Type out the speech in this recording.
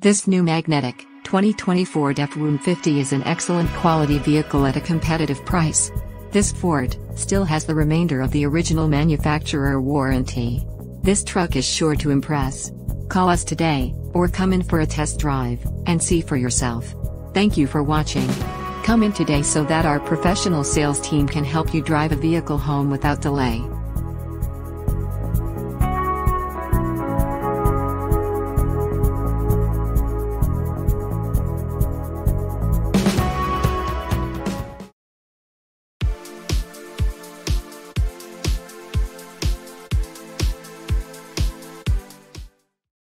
This new magnetic 2020 Ford F-150 is an excellent quality vehicle at a competitive price. This Ford still has the remainder of the original manufacturer warranty. This truck is sure to impress. Call us today, or come in for a test drive, and see for yourself. Thank you for watching. Come in today so that our professional sales team can help you drive a vehicle home without delay.